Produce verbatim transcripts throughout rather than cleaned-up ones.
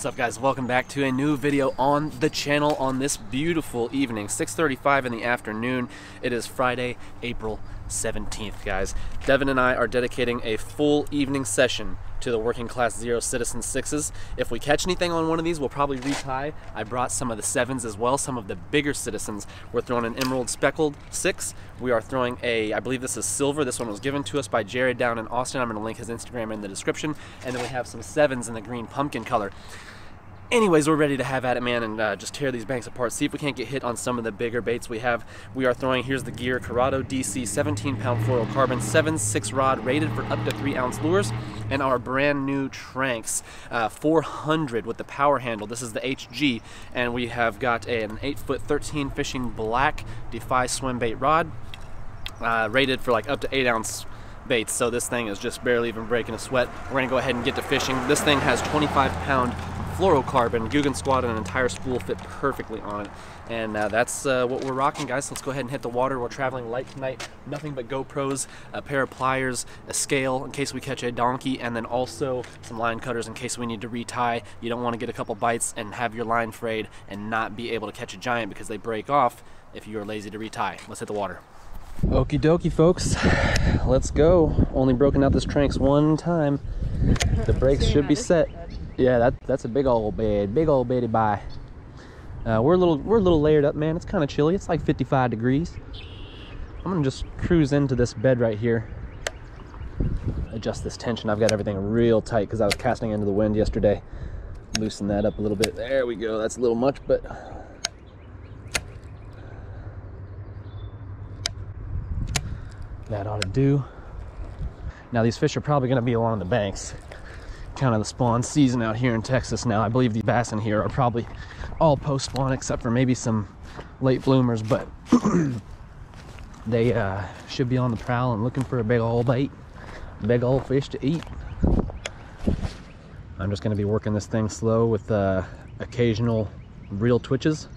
What's up, guys? Welcome back to a new video on the channel on this beautiful evening, six thirty-five in the afternoon. It is Friday, April seventeenth, guys. Devin and I are dedicating a full evening session to the Working Class Zero Citizen Sixes. If we catch anything on one of these, we'll probably retie. I brought some of the sevens as well, some of the bigger citizens. We're throwing an emerald speckled six. We are throwing a, I believe this is silver. This one was given to us by Jared down in Austin. I'm gonna link his Instagram in the description. And then we have some sevens in the green pumpkin color. Anyways, we're ready to have at it, man, and uh, just tear these banks apart. See if we can't get hit on some of the bigger baits we have. We are throwing, here's the gear, Curado D C, seventeen pound fluorocarbon, seven six rod, rated for up to three ounce lures, and our brand new Tranx, uh, four hundred with the power handle. This is the H G, and we have got a, an eight foot thirteen fishing black Defy swim bait rod, uh, rated for like up to eight ounce baits, so this thing is just barely even breaking a sweat. We're gonna go ahead and get to fishing. This thing has twenty-five pound fluorocarbon, Googan Squad, and an entire spool fit perfectly on it. And uh, that's uh, what we're rocking, guys. So let's go ahead and hit the water. We're traveling light tonight. Nothing but GoPros, a pair of pliers, a scale in case we catch a donkey, and then also some line cutters in case we need to retie. You don't want to get a couple bites and have your line frayed and not be able to catch a giant because they break off if you're lazy to retie. Let's hit the water. Okie dokie, folks. Let's go. Only broken out this Tranx one time. The brakes should be set. Yeah, that, that's a big old bed, big old beddy bye. Uh, we're a little, we're a little layered up, man. It's kind of chilly. It's like fifty-five degrees. I'm gonna just cruise into this bed right here. Adjust this tension. I've got everything real tight because I was casting into the wind yesterday. Loosen that up a little bit. There we go. That's a little much, but that ought to do. Now these fish are probably gonna be along the banks. Kind of the spawn season out here in Texas now. I believe the bass in here are probably all post-spawn except for maybe some late bloomers, but they uh, should be on the prowl and looking for a big old bait, big old fish to eat. I'm just going to be working this thing slow with uh, occasional reel twitches,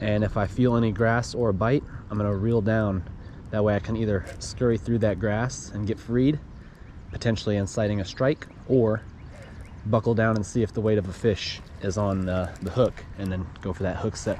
and if I feel any grass or a bite, I'm going to reel down. That way I can either scurry through that grass and get freed, potentially inciting a strike, or buckle down and see if the weight of a fish is on uh, the hook, and then go for that hook set.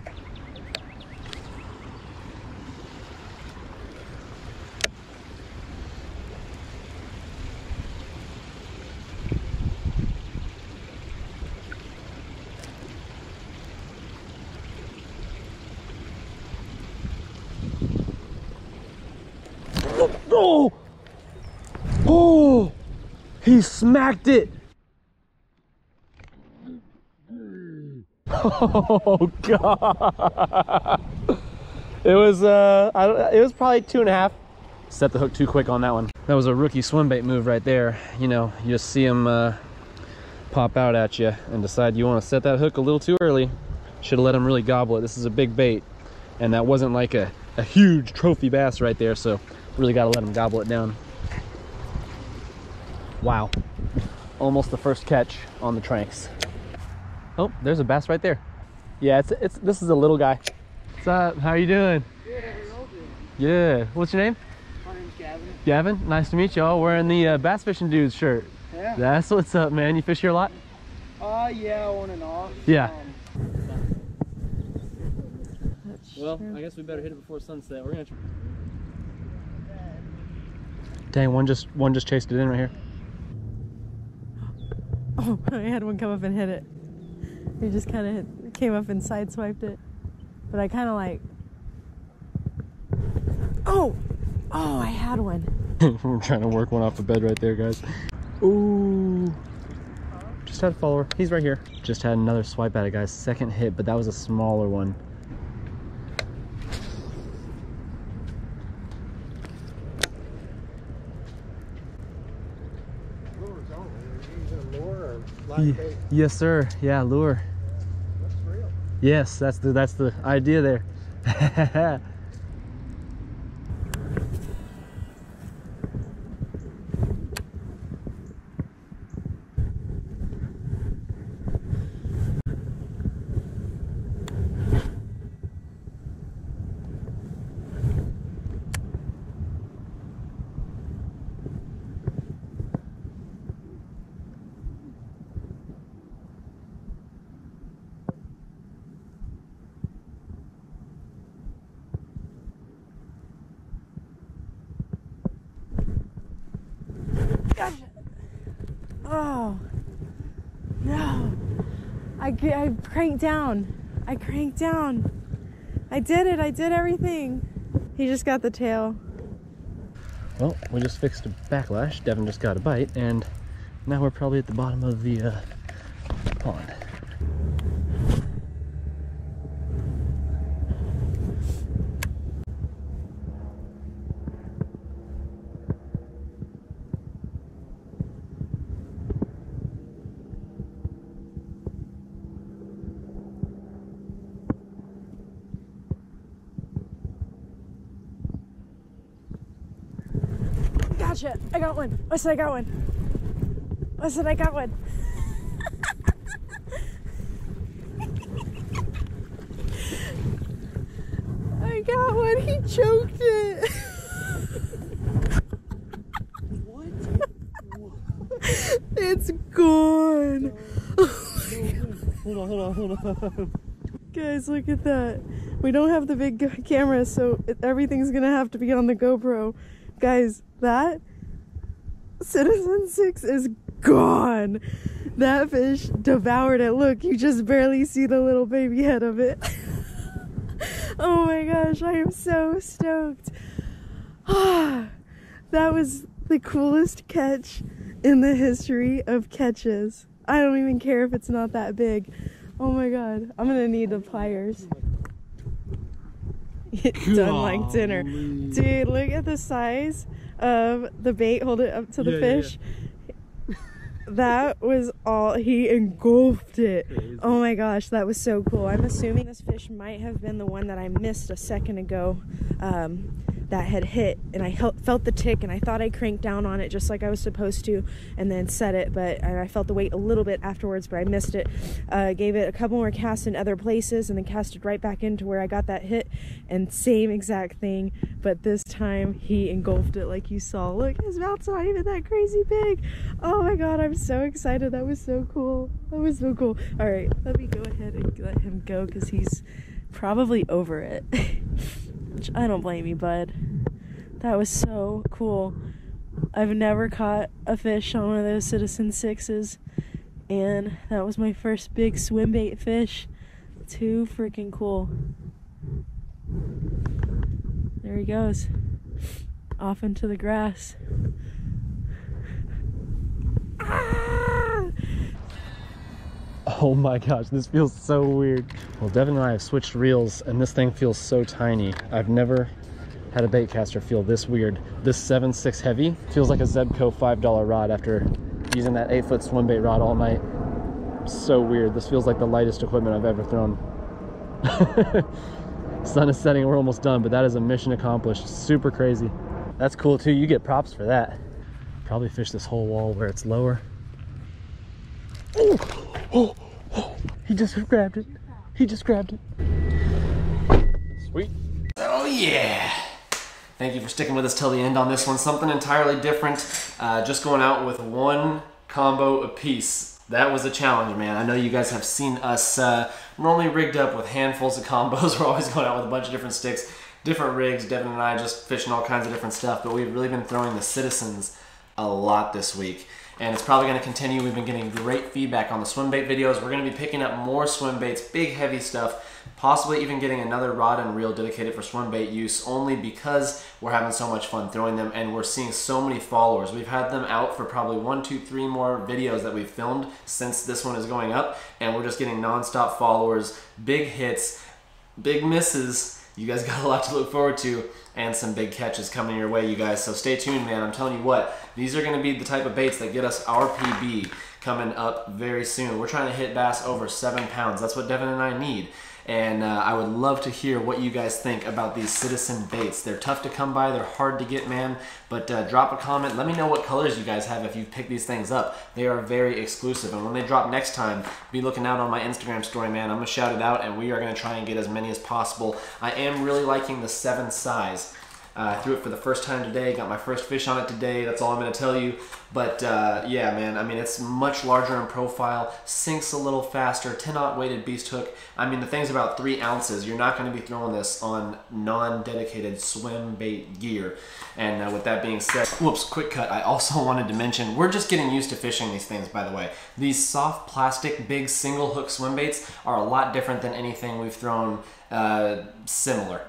Oh! Oh! He smacked it! Oh god! It was uh, I don't, it was probably two and a half. Set the hook too quick on that one. That was a rookie swim bait move right there. You know, you just see them uh, pop out at you and decide you want to set that hook a little too early. Should have let them really gobble it. This is a big bait, and that wasn't like a a huge trophy bass right there. So really got to let them gobble it down. Wow! Almost the first catch on the Tranx. Oh, there's a bass right there. Yeah, it's it's. This is a little guy. What's up? How are you doing? Good. How are you all doing? Yeah. What's your name? My name's Gavin. Gavin, nice to meet y'all. Wearing the uh, bass fishing dude's shirt. Yeah. That's what's up, man. You fish here a lot? Uh, yeah, on and off. Yeah. Um, well, I guess we better hit it before sunset. We're gonna. Dang, one just one just chased it in right here. Oh, I had one come up and hit it. He just kind of came up and sideswiped it, but I kind of like, oh, oh, I had one. We're trying to work one off the bed right there, guys. Ooh, just had a follower. He's right here. Just had another swipe at it, guys. Second hit, but that was a smaller one. Yes, sir. Yeah, lure. That's real. Yes, that's the that's the idea there. I, I cranked down. I cranked down. I did it. I did everything. He just got the tail. Well, we just fixed a backlash. Devin just got a bite, and now we're probably at the bottom of the uh, pond. Shit, I got one. Listen, I got one. Listen, I got one. I got one. He choked it. What? It's gone. Oh my God. Hold on, hold on, hold on. Guys, look at that. We don't have the big camera, so everything's going to have to be on the GoPro. Guys, that Citizen Six is gone. That fish devoured it. Look, you just barely see the little baby head of it. Oh my gosh, I am so stoked. Ah, that was the coolest catch in the history of catches. I don't even care if it's not that big. Oh my God, I'm gonna need the pliers. Done like dinner. Dude, look at the size of the bait. Hold it up to the yeah, fish. Yeah, yeah. That was all. He engulfed it. Crazy. Oh my gosh, that was so cool. I'm assuming this fish might have been the one that I missed a second ago um, that had hit, and I felt the tick, and I thought I cranked down on it just like I was supposed to and then set it, but and I felt the weight a little bit afterwards, but I missed it. Uh, gave it a couple more casts in other places and then casted right back into where I got that hit, and same exact thing, but this time he engulfed it like you saw. Look, his mouth's not even that crazy big. Oh my God, I'm so excited. That was so cool. That was so cool. All right, let me go ahead and let him go because he's probably over it. I don't blame you, bud. That was so cool. I've never caught a fish on one of those Citizen Sixes, and that was my first big swim bait fish. Too freaking cool. There he goes, off into the grass. Ah! Oh my gosh, this feels so weird. Well, Devin and I have switched reels, and this thing feels so tiny. I've never had a baitcaster feel this weird. This seven six heavy feels like a Zebco five dollar rod after using that eight foot swim bait rod all night. So weird. This feels like the lightest equipment I've ever thrown. Sun is setting, we're almost done, but that is a mission accomplished. Super crazy. That's cool too, you get props for that. Probably fish this whole wall where it's lower. Ooh. Oh, oh, he just grabbed it. He just grabbed it. Sweet. Oh yeah. Thank you for sticking with us till the end on this one. Something entirely different. Uh, just going out with one combo apiece. That was a challenge, man. I know you guys have seen us uh, normally rigged up with handfuls of combos. We're always going out with a bunch of different sticks, different rigs. Devin and I just fishing all kinds of different stuff, but we've really been throwing the Citizens a lot this week. And it's probably going to continue. We've been getting great feedback on the swim bait videos. We're going to be picking up more swim baits, big heavy stuff, possibly even getting another rod and reel dedicated for swim bait use, only because we're having so much fun throwing them and we're seeing so many followers. We've had them out for probably one, two, three more videos that we've filmed since this one is going up, and we're just getting nonstop followers, big hits, big misses. You guys got a lot to look forward to, and some big catches coming your way, you guys. So stay tuned, man. I'm telling you what, these are going to be the type of baits that get us our P B coming up very soon. We're trying to hit bass over seven pounds. That's what Devin and I need. And uh, I would love to hear what you guys think about these Citizen baits. They're tough to come by. They're hard to get, man. But uh, drop a comment. Let me know what colors you guys have if you've picked these things up. They are very exclusive. And when they drop next time, be looking out on my Instagram story, man. I'm going to shout it out, and we are going to try and get as many as possible. I am really liking the seven size. Uh, I threw it for the first time today, got my first fish on it today, that's all I'm going to tell you. But uh, yeah, man, I mean, it's much larger in profile, sinks a little faster, ten aught weighted beast hook. I mean, the thing's about three ounces. You're not going to be throwing this on non-dedicated swim bait gear. And uh, with that being said, whoops, quick cut. I also wanted to mention, we're just getting used to fishing these things, by the way. These soft plastic, big single hook swim baits are a lot different than anything we've thrown uh, similar.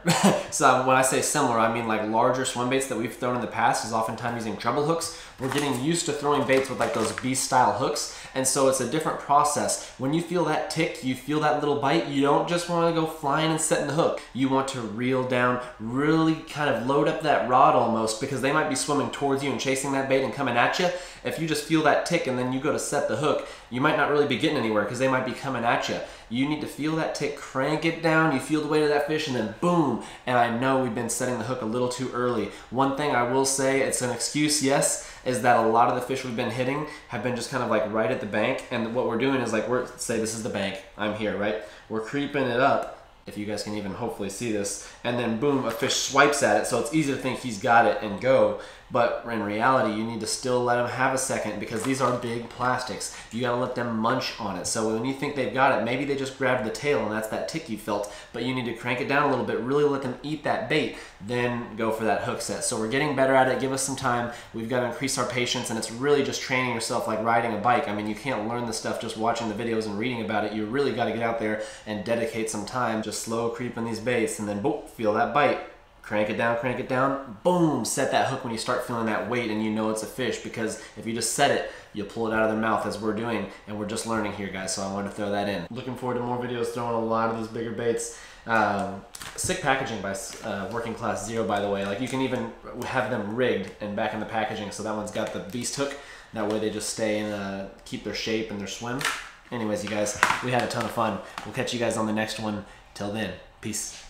So when I say similar, I mean like larger swim baits that we've thrown in the past is oftentimes using treble hooks. We're getting used to throwing baits with like those beast style hooks. And so it's a different process. When you feel that tick, you feel that little bite, you don't just want to go flying and setting the hook. You want to reel down, really kind of load up that rod almost, because they might be swimming towards you and chasing that bait and coming at you. If you just feel that tick and then you go to set the hook, you might not really be getting anywhere because they might be coming at you. You need to feel that tick, crank it down, you feel the weight of that fish, and then boom. And I know we've been setting the hook a little too early. One thing I will say, it's an excuse, yes, is that a lot of the fish we've been hitting have been just kind of like right at the bank. And what we're doing is like, we're, say this is the bank, I'm here, right? We're creeping it up, if you guys can even hopefully see this, and then boom, a fish swipes at it, so it's easy to think he's got it and go, but in reality, you need to still let him have a second because these are big plastics. You gotta let them munch on it, so when you think they've got it, maybe they just grabbed the tail and that's that tick you felt, but you need to crank it down a little bit, really let them eat that bait, then go for that hook set. So we're getting better at it, give us some time, we've gotta increase our patience, and it's really just training yourself like riding a bike. I mean, you can't learn this stuff just watching the videos and reading about it, you really gotta get out there and dedicate some time, just slow creep on these baits, and then boom, feel that bite, crank it down, crank it down, boom, set that hook when you start feeling that weight and you know it's a fish, because if you just set it, you'll pull it out of their mouth, as we're doing, and we're just learning here, guys, so I wanted to throw that in. Looking forward to more videos throwing a lot of these bigger baits. Um, sick packaging by uh, Working Class Zero, by the way. Like, you can even have them rigged and back in the packaging, so that one's got the beast hook, that way they just stay and uh, keep their shape and their swim. Anyways, you guys, we had a ton of fun. We'll catch you guys on the next one. Till then, peace.